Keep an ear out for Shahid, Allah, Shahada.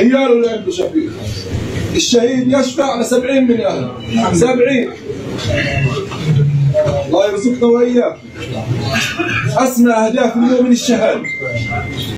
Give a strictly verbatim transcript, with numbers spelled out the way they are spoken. عياله اللي عنده شهيد. الشهيد يشفع لسبعين من اهله، سبعين. الله يرزقنا واياك. اسمى اهداف اليوم من الشهاده.